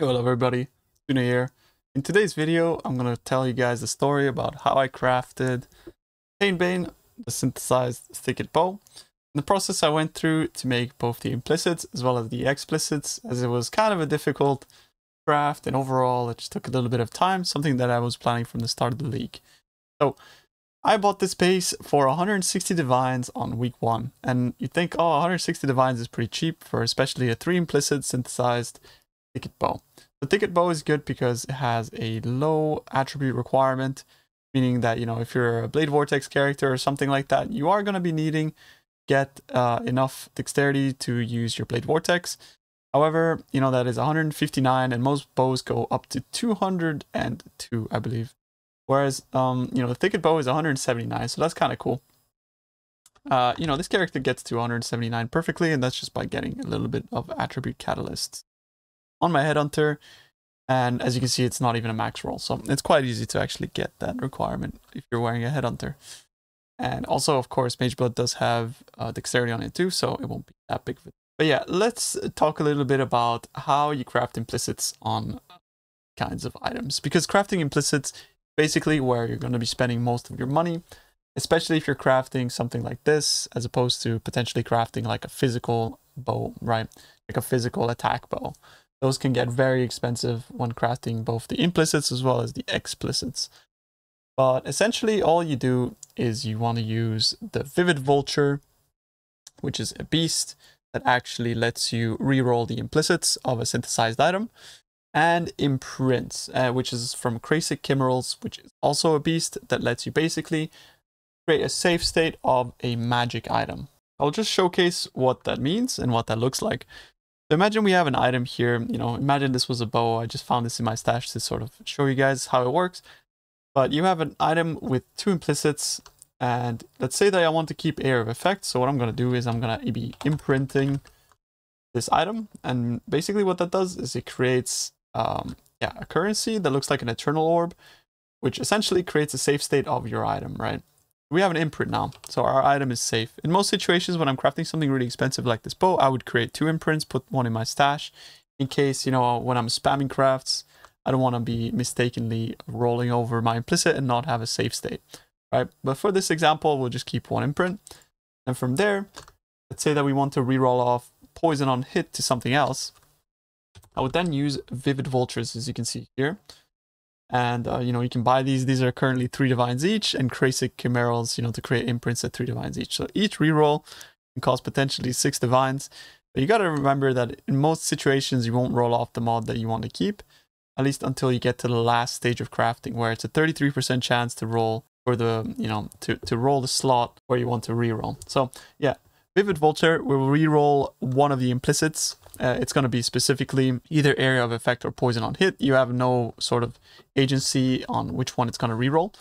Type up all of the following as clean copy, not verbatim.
Hey, hello everybody, Junior here. In today's video, I'm going to tell you guys the story about how I crafted Painbane, the synthesized Thicket Bow, and the process I went through to make both the implicits as well as the explicits, as it was kind of a difficult craft, and overall it just took a little bit of time, something that I was planning from the start of the league. So, I bought this base for 160 divines on week 1, and you think, oh, 160 divines is pretty cheap for especially a 3 implicit synthesized Thicket Bow. The Thicket Bow is good because it has a low attribute requirement, meaning that, you know, if you're a Blade Vortex character or something like that, you are going to be needing to get enough dexterity to use your Blade Vortex. However, you know, that is 159, and most bows go up to 202, I believe. Whereas, you know, the Thicket Bow is 179, so that's kind of cool. You know, this character gets to 179 perfectly, and that's just by getting a little bit of attribute catalysts on my headhunter, and as you can see, it's not even a max roll, so it's quite easy to actually get that requirement if you're wearing a headhunter. And also, of course, Mage Blood does have dexterity on it too, so it won't be that big. But yeah, let's talk a little bit about how you craft implicits on kinds of items, because crafting implicits is basically where you're going to be spending most of your money, especially if you're crafting something like this, as opposed to potentially crafting like a physical bow, right? Like a physical attack bow. Those can get very expensive when crafting both the implicits as well as the explicits. But essentially all you do is you want to use the Vivid Vulture, which is a beast that actually lets you reroll the implicits of a synthesized item, and imprints, which is from Craicic Chimerals, which is also a beast that lets you basically create a safe state of a magic item. I'll just showcase what that means and what that looks like. So imagine we have an item here, you know, imagine this was a bow. I just found this in my stash to sort of show you guys how it works. But you have an item with 2 implicits, and let's say that I want to keep Air of Effect. So what I'm going to do is I'm going to be imprinting this item, and basically what that does is it creates a currency that looks like an eternal orb, which essentially creates a safe state of your item, right? We have an imprint now, so our item is safe. In most situations, when I'm crafting something really expensive like this bow, I would create 2 imprints, put one in my stash, in case, you know, when I'm spamming crafts, I don't want to be mistakenly rolling over my implicit and not have a safe state, right? But for this example, we'll just keep 1 imprint. And from there, let's say that we want to reroll off poison on hit to something else. I would then use Vivid Vultures, as you can see here. And, you know, you can buy these. These are currently 3 divines each, and Craicic Chimerals, you know, to create imprints at 3 divines each. So each reroll can cost potentially 6 divines. But you got to remember that in most situations, you won't roll off the mod that you want to keep, at least until you get to the last stage of crafting, where it's a 33% chance to roll for the, you know, to roll the slot where you want to reroll. So yeah, Vivid Vulture will reroll one of the implicits. It's going to be specifically either Area of Effect or Poison on Hit. You have no sort of agency on which one it's going to reroll.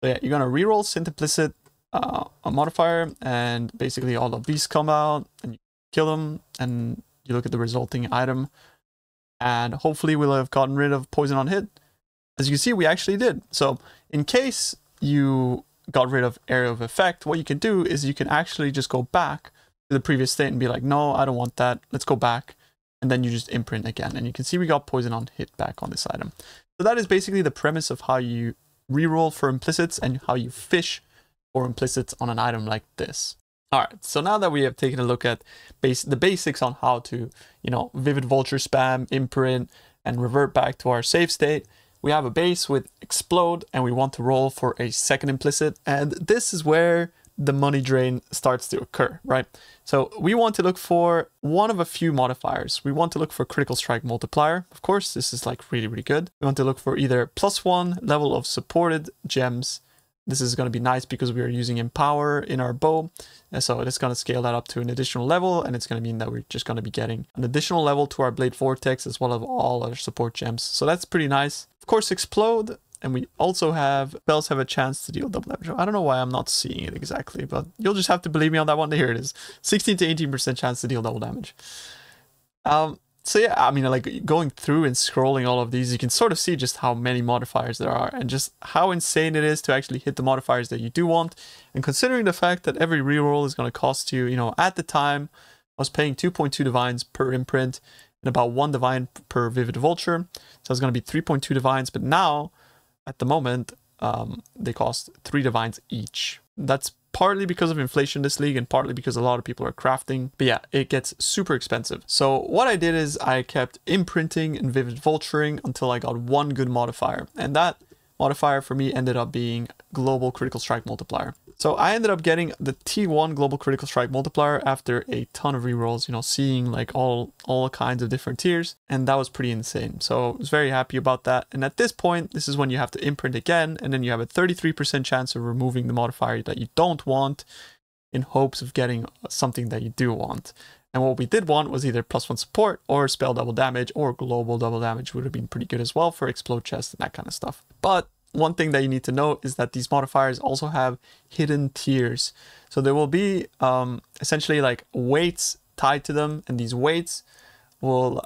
So yeah, you're going to reroll Synth Implicit, a modifier, and basically all the beasts come out, and you kill them, and you look at the resulting item. And hopefully we'll have gotten rid of Poison on Hit. As you can see, we actually did. So in case you got rid of Area of Effect, what you can do is you can actually just go back to the previous state and be like, no, I don't want that, let's go back, and then you just imprint again, and you can see we got Poison on Hit back on this item. So that is basically the premise of how you reroll for implicits and how you fish for implicits on an item like this. All right, so now that we have taken a look at the basics on how to, you know, Vivid Vulture, spam, imprint, and revert back to our safe state, we have a base with Explode, and we want to roll for a second implicit, and this is where the money drain starts to occur, right? So we want to look for one of a few modifiers. We want to look for Critical Strike Multiplier. Of course, this is like really, really good. We want to look for either +1 level of supported gems. This is going to be nice because we are using Empower in our bow. And so it's going to scale that up to an additional level, and it's going to mean that we're just going to be getting an additional level to our Blade Vortex as well as all our support gems. So that's pretty nice. Of course, Explode. And we also have, spells have a chance to deal double damage. I don't know why I'm not seeing it exactly, but you'll just have to believe me on that one. Here it is. 16 to 18% chance to deal double damage. So yeah, I mean, like going through and scrolling all of these, you can sort of see just how many modifiers there are and just how insane it is to actually hit the modifiers that you do want. And considering the fact that every reroll is going to cost you, you know, at the time, I was paying 2.2 divines per imprint, and about 1 divine per vivid vulture. So it's going to be 3.2 divines, but now at the moment they cost 3 divines each. That's partly because of inflation this league and partly because a lot of people are crafting, but yeah, it gets super expensive. So what I did is I kept imprinting and vivid vulturing until I got 1 good modifier, and that modifier for me ended up being global critical strike multiplier. So I ended up getting the T1 global critical strike multiplier after a ton of rerolls, you know, seeing like all kinds of different tiers, and that was pretty insane. So I was very happy about that. And at this point, this is when you have to imprint again, and then you have a 33% chance of removing the modifier that you don't want in hopes of getting something that you do want. And what we did want was either +1 support or spell double damage, or global double damage would have been pretty good as well for explode chests and that kind of stuff. But one thing that you need to know is that these modifiers also have hidden tiers. So there will be essentially like weights tied to them, and these weights will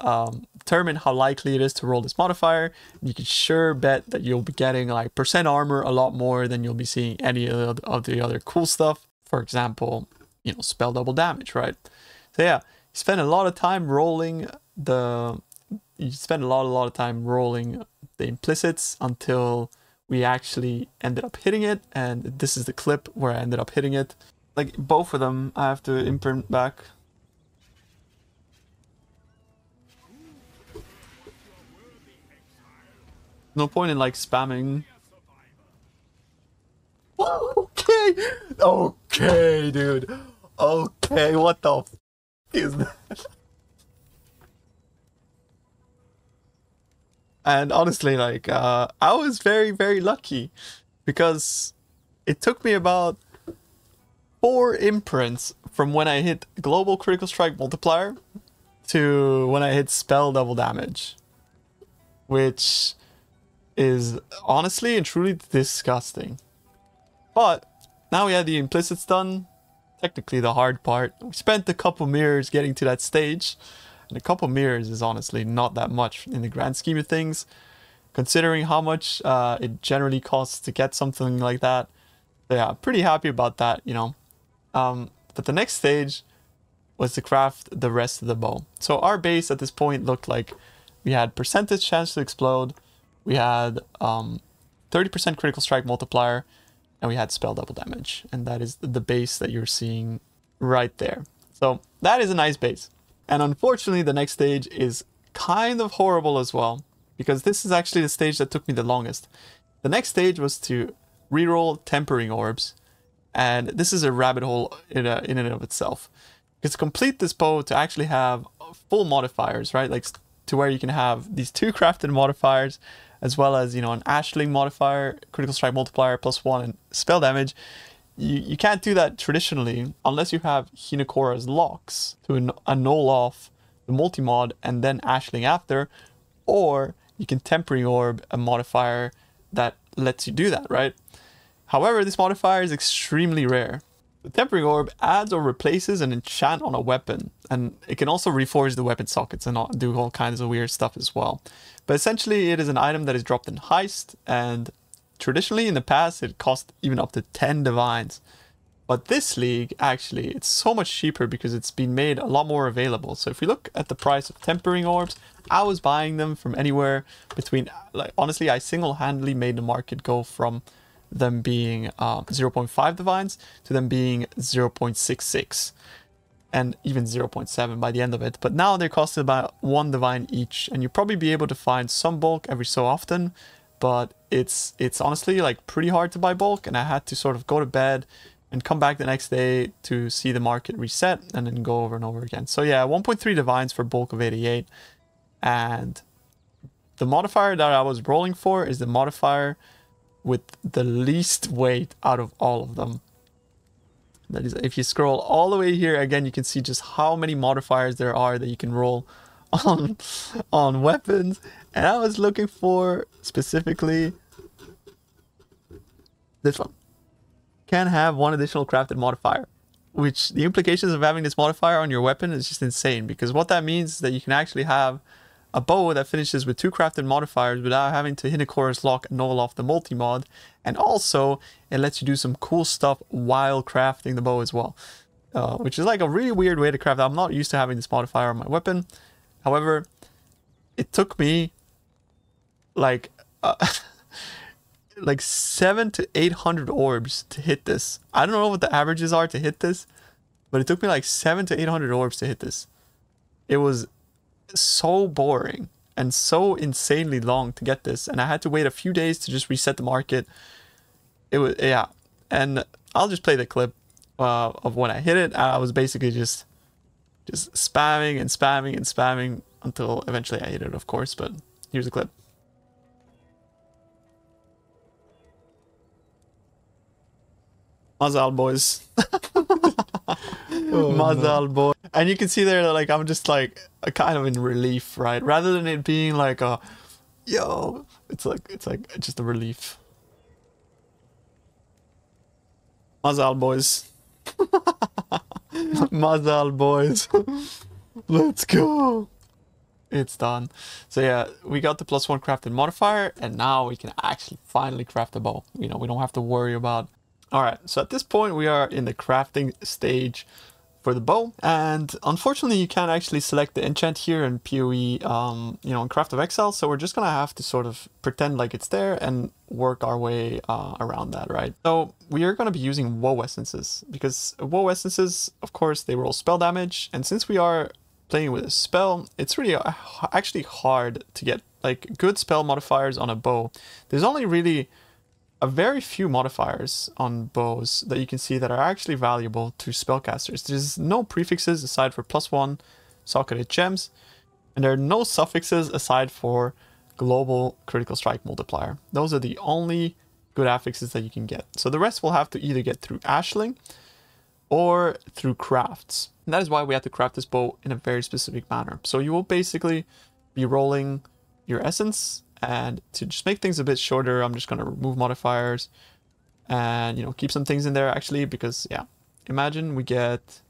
determine how likely it is to roll this modifier. You can sure bet that you'll be getting like percent armor a lot more than you'll be seeing any of the other cool stuff. For example, you know, spell double damage, right? So yeah, you spend a lot of time rolling the implicits until we actually ended up hitting it, and this is the clip where I ended up hitting it. Like both of them, I have to imprint back. No point in like spamming. Okay, okay, dude. Okay, what the f is that? And honestly, like, I was very, very lucky because it took me about 4 imprints from when I hit global critical strike multiplier to when I hit spell double damage, which is honestly and truly disgusting. But now we had the implicits done, technically the hard part. We spent a couple mirrors getting to that stage. And a couple mirrors is honestly not that much in the grand scheme of things, considering how much it generally costs to get something like that. So yeah, pretty happy about that, you know. But the next stage was to craft the rest of the bow. So our base at this point looked like we had percentage chance to explode, we had 30% critical strike multiplier, and we had spell double damage. And that is the base that you're seeing right there. So that is a nice base. And unfortunately, the next stage is kind of horrible as well, because this is actually the stage that took me the longest. The next stage was to reroll tempering orbs, and this is a rabbit hole in and of itself. Because to complete this bow, to actually have full modifiers, right? Like to where you can have these 2 crafted modifiers, as well as, you know, an Aisling modifier, critical strike multiplier, +1, and spell damage. You can't do that traditionally unless you have Hinakora's locks to annul off the multi-mod and then Aisling after, or you can Tempering Orb a modifier that lets you do that, right? However, this modifier is extremely rare. The Tempering Orb adds or replaces an enchant on a weapon, and it can also reforge the weapon sockets and do all kinds of weird stuff as well. But essentially, it is an item that is dropped in Heist, and traditionally in the past it cost even up to 10 divines, but this league actually it's so much cheaper because it's been made a lot more available. So if we look at the price of tempering orbs, I was buying them from anywhere between, like, honestly, I single-handedly made the market go from them being 0.5 divines to them being 0.66 and even 0.7 by the end of it. But now they cost about 1 divine each, and you'll probably be able to find some bulk every so often, but it's honestly like pretty hard to buy bulk, and I had to sort of go to bed and come back the next day to see the market reset and then go over and over again. So yeah, 1.3 divines for bulk of 88, and the modifier that I was rolling for is the modifier with the least weight out of all of them. That is, if you scroll all the way here again, you can see just how many modifiers there are that you can roll on weapons, and I was looking for specifically this one. Can have 1 additional crafted modifier, which the implications of having this modifier on your weapon is just insane, because what that means is that you can actually have a bow that finishes with 2 crafted modifiers without having to Hinakora's lock and null off the multi-mod, and also it lets you do some cool stuff while crafting the bow as well, which is like a really weird way to craft. I'm not used to having this modifier on my weapon. However, it took me like 700 to 800 orbs to hit this. I don't know what the averages are to hit this, but it took me like 700 to 800 orbs to hit this. It was so boring and so insanely long to get this, and I had to wait a few days to just reset the market. It was, yeah, and I'll just play the clip of when I hit it. I was basically just spamming and spamming and spamming until eventually I hit it, of course, but here's the clip. Mazal, boys. Oh, Mazal, boy. And you can see there that, like, I'm just like kind of in relief, right? Rather than it being like a yo, it's like just a relief. Mazal, boys. Mazal, boys. Let's go. It's done. So yeah, we got the +1 crafted modifier, and now we can actually finally craft the bow. You know, we don't have to worry about. All right, so at this point we are in the crafting stage for the bow, and unfortunately you can't actually select the enchant here in PoE, you know, in Craft of Exile, so we're just gonna have to sort of pretend like it's there and work our way around that, right? So we are gonna be using Woe Essences, because Woe Essences, of course, they roll spell damage, and since we are playing with a spell, it's really actually hard to get like good spell modifiers on a bow. There's only really a very few modifiers on bows that you can see that are actually valuable to spellcasters. There's no prefixes aside for +1 socketed gems, and there are no suffixes aside for global critical strike multiplier. Those are the only good affixes that you can get. So the rest will have to either get through Aisling or through crafts. And that is why we have to craft this bow in a very specific manner. So you will basically be rolling your essence, and to just make things a bit shorter, I'm just going to remove modifiers and, you know, keep some things in there actually, because yeah, imagine we get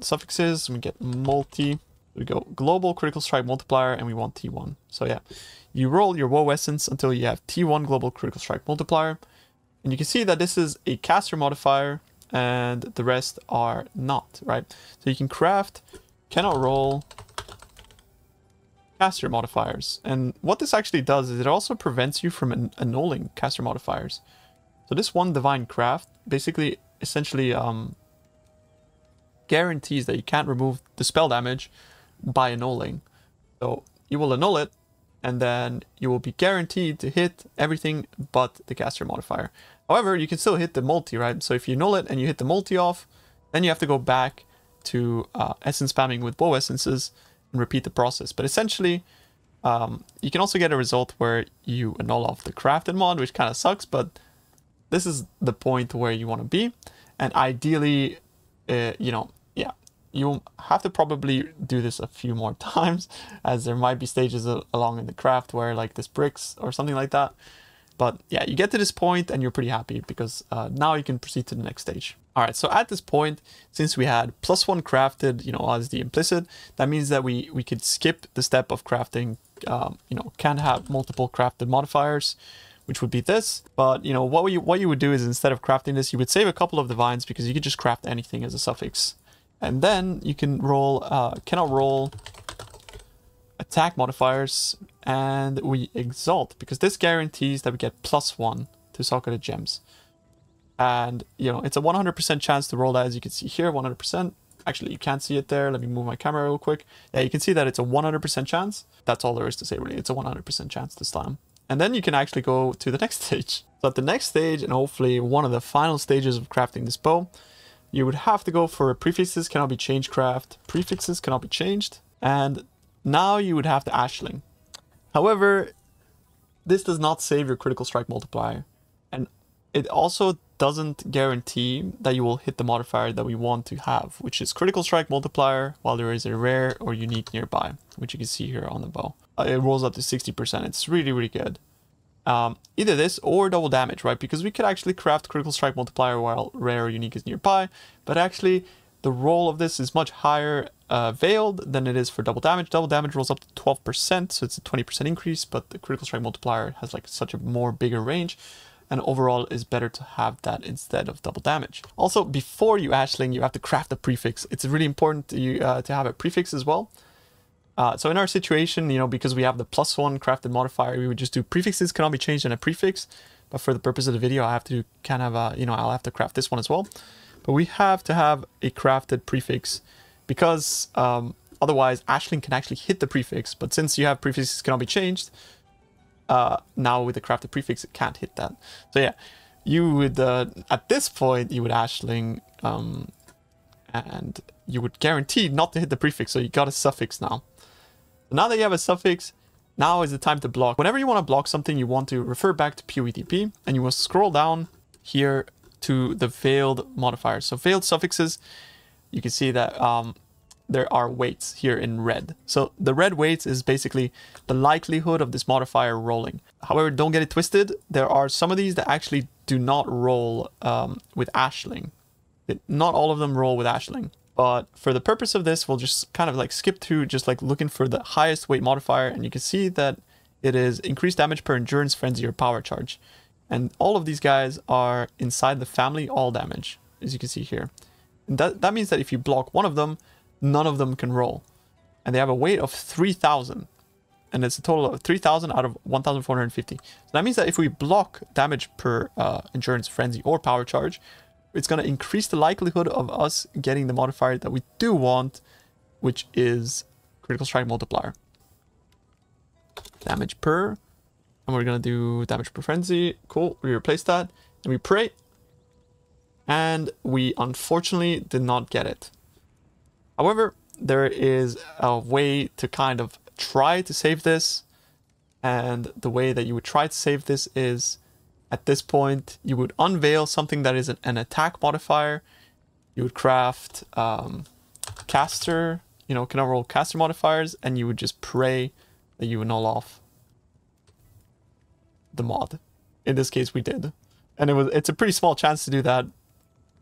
suffixes, we get multi, we go global critical strike multiplier, and we want T1. So yeah, you roll your Woe Essence until you have T1 global critical strike multiplier, and you can see that this is a caster modifier and the rest are not, right? So you can craft cannot roll caster modifiers, and what this actually does is it also prevents you from annulling caster modifiers. So this one divine craft basically essentially guarantees that you can't remove the spell damage by annulling. So you will annul it, and then you will be guaranteed to hit everything but the caster modifier. However, you can still hit the multi, right? So if you annul it and you hit the multi off, then you have to go back to essence spamming with Woe Essences and repeat the process. But essentially you can also get a result where you annul off the crafted mod, which kind of sucks, but this is the point where you want to be. And ideally you know, yeah, you'll have to probably do this a few more times, as there might be stages along in the craft where like this bricks or something like that. But yeah, you get to this point and you're pretty happy, because now you can proceed to the next stage. All right, so at this point, since we had +1 crafted, you know, as the implicit, that means that we could skip the step of crafting, you know, can have multiple crafted modifiers, which would be this. But, you know, what you would do is, instead of crafting this, you would save a couple of divines, because you could just craft anything as a suffix. And then you can roll, cannot roll attack modifiers, and we exalt, because this guarantees that we get +1 to socketed gems. And, you know, it's a 100% chance to roll that, as you can see here, 100%. Actually, you can't see it there. Let me move my camera real quick. Yeah, you can see that it's a 100% chance. That's all there is to say, really. It's a 100% chance to slam. And then you can actually go to the next stage. So at the next stage, and hopefully one of the final stages of crafting this bow, you would have to go for a prefixes cannot be changed craft. Prefixes cannot be changed. And now you would have the Aisling. However, this does not save your critical strike multiplier. And it also doesn't guarantee that you will hit the modifier that we want to have, which is critical strike multiplier, while there is a rare or unique nearby, which you can see here on the bow. It rolls up to 60%. It's really, really good. Either this or double damage, right? Because we could actually craft critical strike multiplier while rare or unique is nearby, but actually the roll of this is much higher veiled than it is for double damage. Double damage rolls up to 12%, so it's a 20% increase, but the critical strike multiplier has like such a more bigger range. And overall is better to have that instead of double damage. Also, before you Aisling, you have to craft a prefix. It's really important to have a prefix as well. So in our situation, you know, because we have the +1 crafted modifier, we would just do prefixes cannot be changed in a prefix. But for the purpose of the video, I have to kind of, you know, I'll have to craft this one as well. But we have to have a crafted prefix because otherwise Aisling can actually hit the prefix. But since you have prefixes cannot be changed, now with the crafted prefix, it can't hit that. So yeah, you would, at this point, you would Aisling and you would guarantee not to hit the prefix. So you got a suffix now. Now that you have a suffix, now is the time to block. Whenever you want to block something, you want to refer back to POEDB and you will scroll down here to the veiled modifiers. So veiled suffixes, you can see that there are weights here in red. So the red weights is basically the likelihood of this modifier rolling. However, don't get it twisted. There are some of these that actually do not roll with Aisling. Not all of them roll with Aisling. But for the purpose of this, we'll just kind of like skip through, just like looking for the highest weight modifier. And you can see that it is increased damage per endurance, frenzy, or power charge. And all of these guys are inside the family all damage, as you can see here. And that means that if you block one of them, none of them can roll. And they have a weight of 3,000. And it's a total of 3,000 out of 1,450. So that means that if we block damage per endurance, frenzy, or power charge, it's going to increase the likelihood of us getting the modifier that we do want, which is critical strike multiplier. Damage per, and we're going to do damage per frenzy. Cool. We replace that and we pray. And we unfortunately did not get it. However, there is a way to kind of try to save this. And the way that you would try to save this is, at this point, you would unveil something that is an attack modifier. You would craft caster, you know, cannot roll caster modifiers, and you would just pray that you would null off the mod. In this case, we did, and it's a pretty small chance to do that.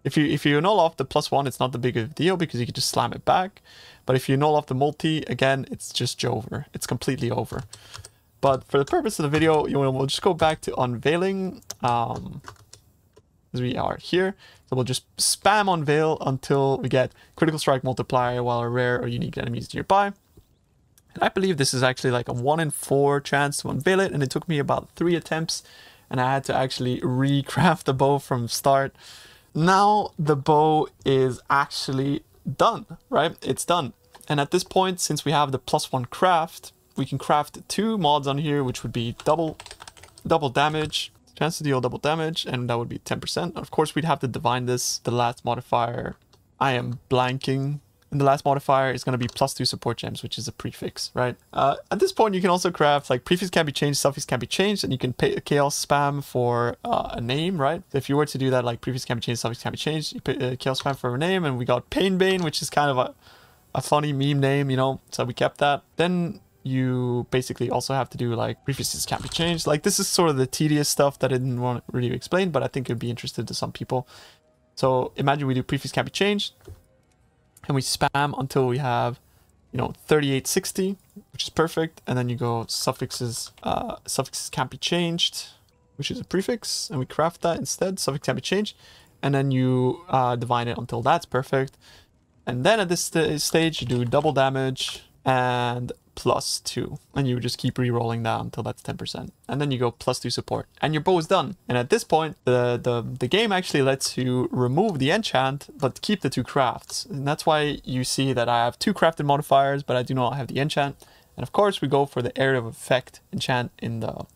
If you null off the +1, it's not the big of a deal because you could just slam it back. But if you null off the multi again, it's just over. It's completely over. But for the purpose of the video, we'll just go back to unveiling as we are here. So we'll just spam unveil until we get critical strike multiplier while a rare or unique enemy is nearby. And I believe this is actually like a 1 in 4 chance to unveil it. And it took me about 3 attempts and I had to actually recraft the bow from start. Now the bow is actually done, right? It's done. And at this point, since we have the +1 craft, we can craft 2 mods on here, which would be double damage, chance to deal double damage, and that would be 10%. Of course, we'd have to divine this. The last modifier, I am blanking. And the last modifier is going to be +2 support gems, which is a prefix, right? At this point, you can also craft, like, prefix can be changed, suffix can be changed, and you can pay a chaos spam for a name, right? So if you were to do that, like, prefix can be changed, suffix can be changed, you pay a chaos spam for a name, and we got Painbane, which is kind of a funny meme name, you know, so we kept that. Then you basically also have to do, like, prefixes can't be changed. Like, this is sort of the tedious stuff that I didn't want to really explain, but I think it'd be interesting to some people. So imagine we do prefix can't be changed and we spam until we have, you know, 3860, which is perfect. And then you go suffixes, suffixes can't be changed, which is a prefix, and we craft that instead. Suffix can't be changed. And then you divine it until that's perfect. And then at this stage, you do double damage and +2, and you just keep re-rolling that until that's 10%, and then you go +2 support, and your bow is done. And at this point, the game actually lets you remove the enchant but keep the 2 crafts, and that's why you see that I have 2 crafted modifiers, but I do not have the enchant. And of course, we go for the area of effect enchant in the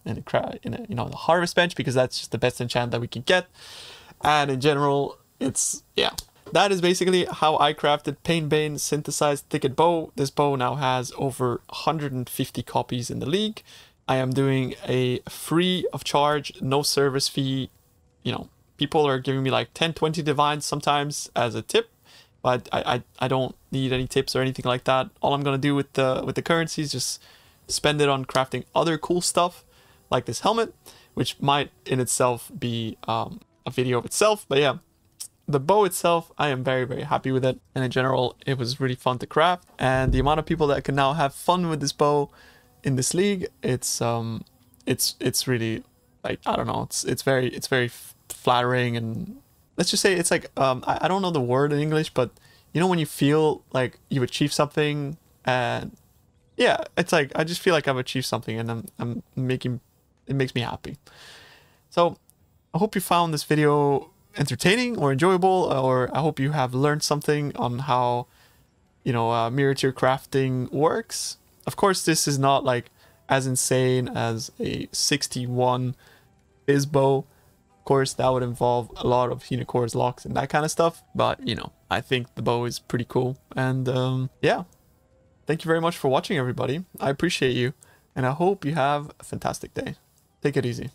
harvest bench, because that's just the best enchant that we can get. And in general, it's, yeah. That is basically how I crafted Painbane synthesized Thicket Bow. This bow now has over 150 copies in the league. I am doing a free of charge, no service fee. You know, people are giving me like 10, 20 divines sometimes as a tip, but I don't need any tips or anything like that. All I'm gonna do with the currency is just spend it on crafting other cool stuff like this helmet, which might in itself be a video of itself. But yeah. The bow itself, I am very, very happy with it. And in general, it was really fun to craft. And the amount of people that can now have fun with this bow in this league, it's really, like, I don't know, it's very flattering. And let's just say it's like, I don't know the word in English, but you know when you feel like you've achieved something and yeah, it's like I just feel like I've achieved something, and I'm making it makes me happy. So I hope you found this video entertaining or enjoyable, or I hope you have learned something on how, you know, mirror tier crafting works. Of course, this is not like as insane as a 61 Biz Bow. Of course, that would involve a lot of Hinakora's locks and that kind of stuff, but you know, I think the bow is pretty cool. And yeah, thank you very much for watching, everybody. I appreciate you, and I hope you have a fantastic day. Take it easy.